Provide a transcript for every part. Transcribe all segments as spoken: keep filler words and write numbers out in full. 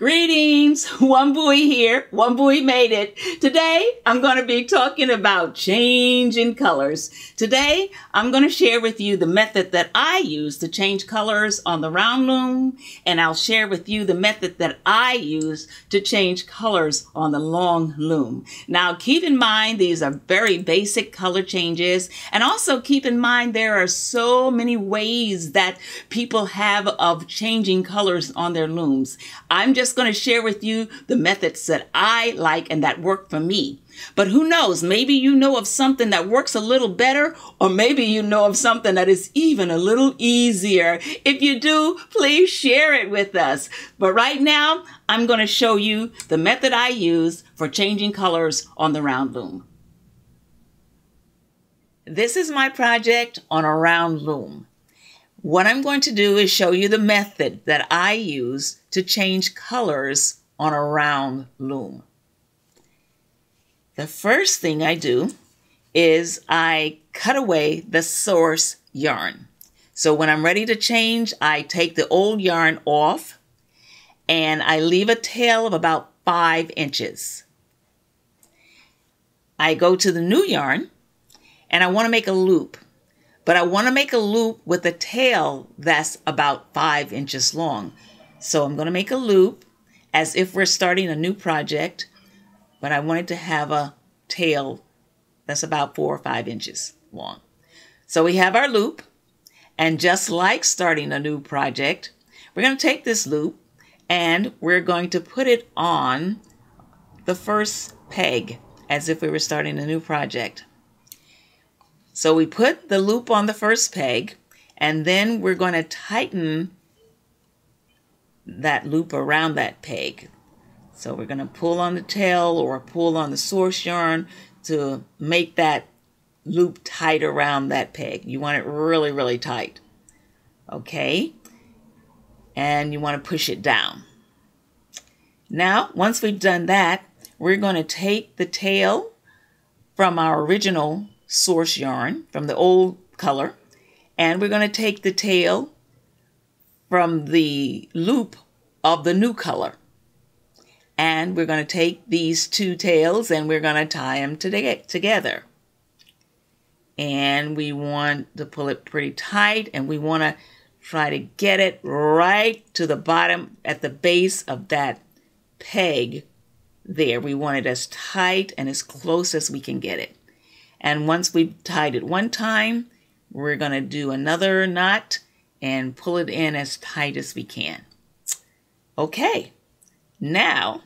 Greetings, Wambui here, Wambui Made It. Today, I'm going to be talking about changing colors. Today, I'm going to share with you the method that I use to change colors on the round loom, and I'll share with you the method that I use to change colors on the long loom. Now, keep in mind, these are very basic color changes, and also keep in mind there are so many ways that people have of changing colors on their looms. I'm just going to share with you the methods that I like and that work for me. But who knows, maybe you know of something that works a little better, or maybe you know of something that is even a little easier. If you do, please share it with us. But right now, I'm going to show you the method I use for changing colors on the round loom. This is my project on a round loom. What I'm going to do is show you the method that I use to change colors on a round loom. The first thing I do is I cut away the source yarn. So when I'm ready to change, I take the old yarn off and I leave a tail of about five inches. I go to the new yarn and I want to make a loop. But I want to make a loop with a tail that's about five inches long. So I'm going to make a loop as if we're starting a new project, but I want it to have a tail that's about four or five inches long. So we have our loop, and just like starting a new project, we're going to take this loop and we're going to put it on the first peg as if we were starting a new project. So we put the loop on the first peg, and then we're going to tighten that loop around that peg. So we're going to pull on the tail or pull on the source yarn to make that loop tight around that peg. You want it really, really tight. Okay? And you want to push it down. Now, once we've done that, we're going to take the tail from our original source yarn from the old color, and we're going to take the tail from the loop of the new color, and we're going to take these two tails and we're going to tie them together, and we want to pull it pretty tight, and we want to try to get it right to the bottom at the base of that peg there. We want it as tight and as close as we can get it. And once we've tied it one time, we're going to do another knot and pull it in as tight as we can. Okay, now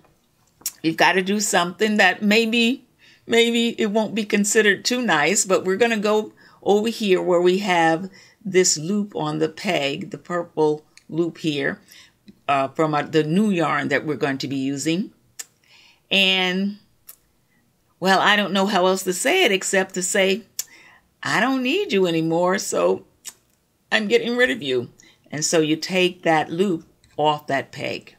we've got to do something that maybe, maybe it won't be considered too nice, but we're going to go over here where we have this loop on the peg, the purple loop here uh, from our, the new yarn that we're going to be using. And well, I don't know how else to say it except to say, I don't need you anymore, so I'm getting rid of you. And so you take that loop off that peg.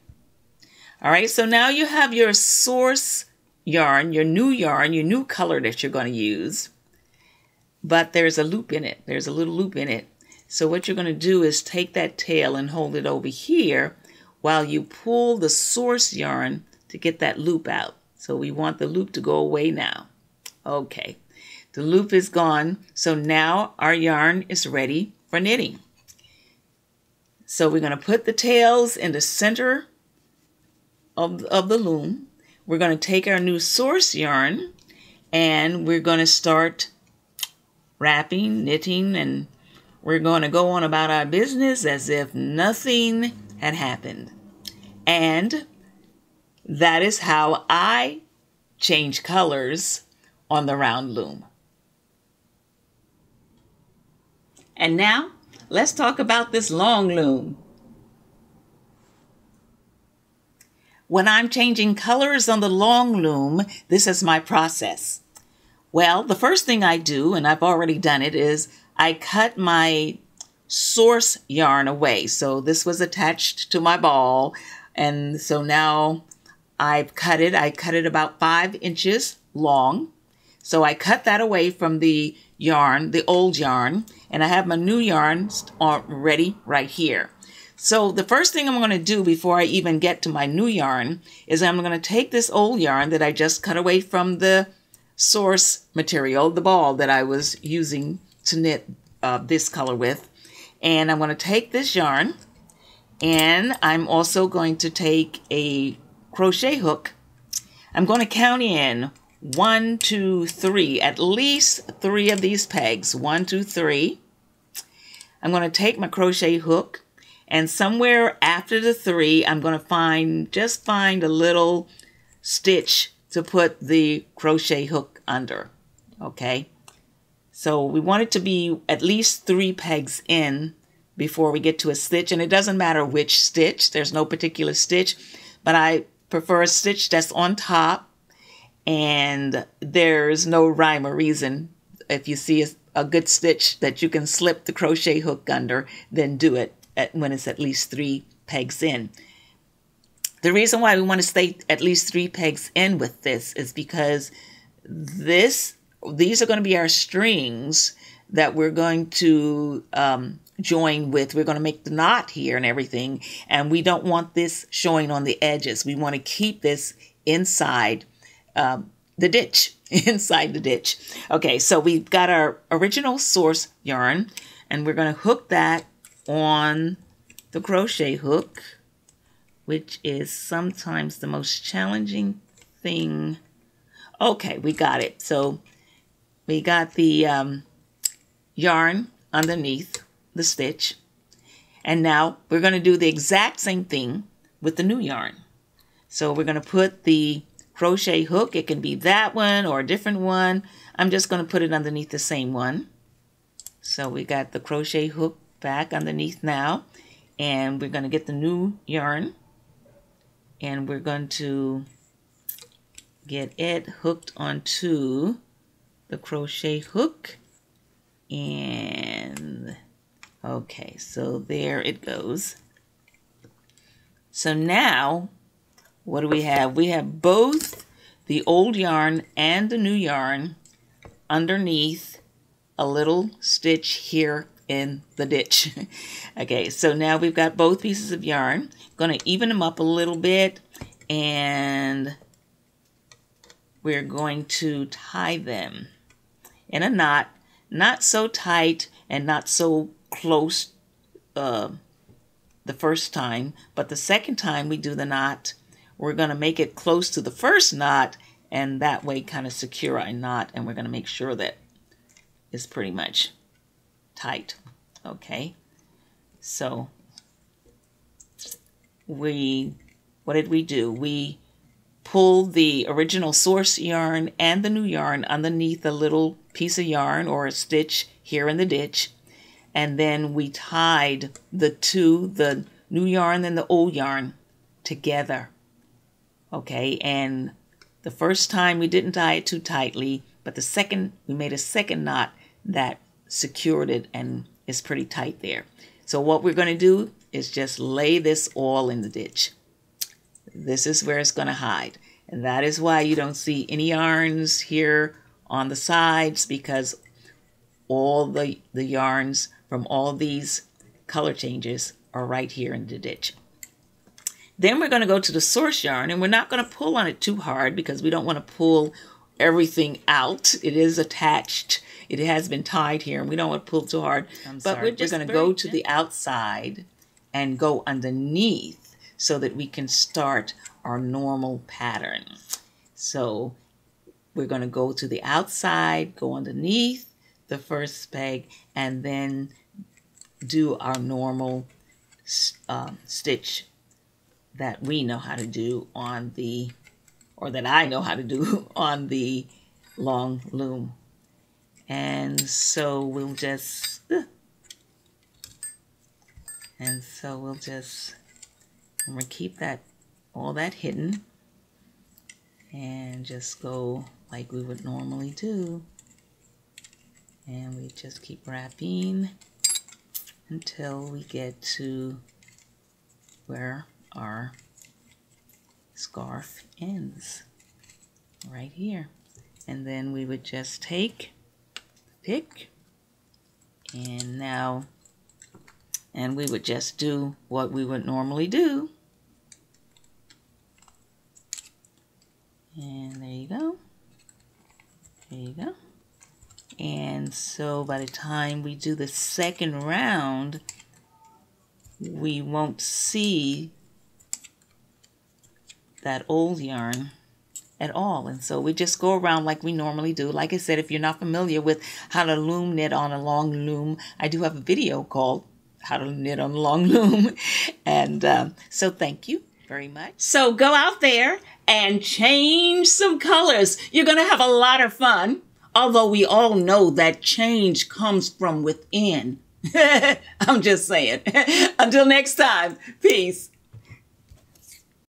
All right, so now you have your source yarn, your new yarn, your new color that you're going to use. But there's a loop in it. There's a little loop in it. So what you're going to do is take that tail and hold it over here while you pull the source yarn to get that loop out. So we want the loop to go away now. Okay, the loop is gone. So now our yarn is ready for knitting. So we're going to put the tails in the center of, of the loom. We're going to take our new source yarn and we're going to start wrapping, knitting, and we're going to go on about our business as if nothing had happened. And that is how I change colors on the round loom. And now, let's talk about this long loom. When I'm changing colors on the long loom, this is my process. Well, the first thing I do, and I've already done it, is I cut my source yarn away. So this was attached to my ball, and so now I've cut it. I cut it about five inches long. So I cut that away from the yarn, the old yarn, and I have my new yarn ready right here. So the first thing I'm going to do before I even get to my new yarn is I'm going to take this old yarn that I just cut away from the source material, the ball that I was using to knit uh, this color with. And I'm going to take this yarn, and I'm also going to take a crochet hook. I'm going to count in one, two, three, at least three of these pegs. One, two, three. I'm going to take my crochet hook, and somewhere after the three, I'm going to find, just find a little stitch to put the crochet hook under. Okay. So we want it to be at least three pegs in before we get to a stitch. And it doesn't matter which stitch, there's no particular stitch, but I prefer a stitch that's on top and there's no rhyme or reason. If you see a, a good stitch that you can slip the crochet hook under, then do it at, when it's at least three pegs in. The reason why we want to stay at least three pegs in with this is because this these are going to be our strings that we're going to um, join with. We're going to make the knot here and everything. And we don't want this showing on the edges. We want to keep this inside um, the ditch, inside the ditch. Okay, so we've got our original source yarn, and we're going to hook that on the crochet hook, which is sometimes the most challenging thing. Okay, we got it. So we got the um, yarn underneath the stitch. And now we're going to do the exact same thing with the new yarn. So we're going to put the crochet hook. It can be that one or a different one. I'm just going to put it underneath the same one. So we got the crochet hook back underneath now. And we're going to get the new yarn. And we're going to get it hooked onto the crochet hook, and okay, so there it goes. So now what do we have? We have both the old yarn and the new yarn underneath a little stitch here in the ditch. Okay, so now we've got both pieces of yarn. Gonna even them up a little bit, and we're going to tie them in a knot, not so tight and not so close uh, the first time, but the second time we do the knot, we're going to make it close to the first knot, and that way kind of secure our knot, and we're going to make sure that it's pretty much tight. Okay, so we, what did we do? We pull the original source yarn and the new yarn underneath a little piece of yarn or a stitch here in the ditch, and then we tied the two, the new yarn and the old yarn, together. Okay, and the first time we didn't tie it too tightly, but the second, we made a second knot that secured it, and it's pretty tight there. So what we're going to do is just lay this all in the ditch. This is where it's going to hide. And that is why you don't see any yarns here on the sides, because all the, the yarns from all these color changes are right here in the ditch. Then we're going to go to the source yarn, and we're not going to pull on it too hard because we don't want to pull everything out. It is attached. It has been tied here, and we don't want to pull too hard. I'm but sorry. We're just going to go to the outside and go underneath, so that we can start our normal pattern. So we're going to go to the outside, go underneath the first peg, and then do our normal um, stitch that we know how to do on the, or that I know how to do on the long loom. And so we'll just, and so we'll just, I'm going to keep that, all that hidden, and just go like we would normally do. And we just keep wrapping until we get to where our scarf ends, right here. And then we would just take the pick, and now and we would just do what we would normally do. And there you go. There you go. And so by the time we do the second round, we won't see that old yarn at all. And so we just go around like we normally do. Like I said, if you're not familiar with how to loom knit on a long loom, I do have a video called How to Knit on a Long Loom. And um, so thank you very much. So go out there and change some colors. You're going to have a lot of fun. Although we all know that change comes from within. I'm just saying. Until next time, peace.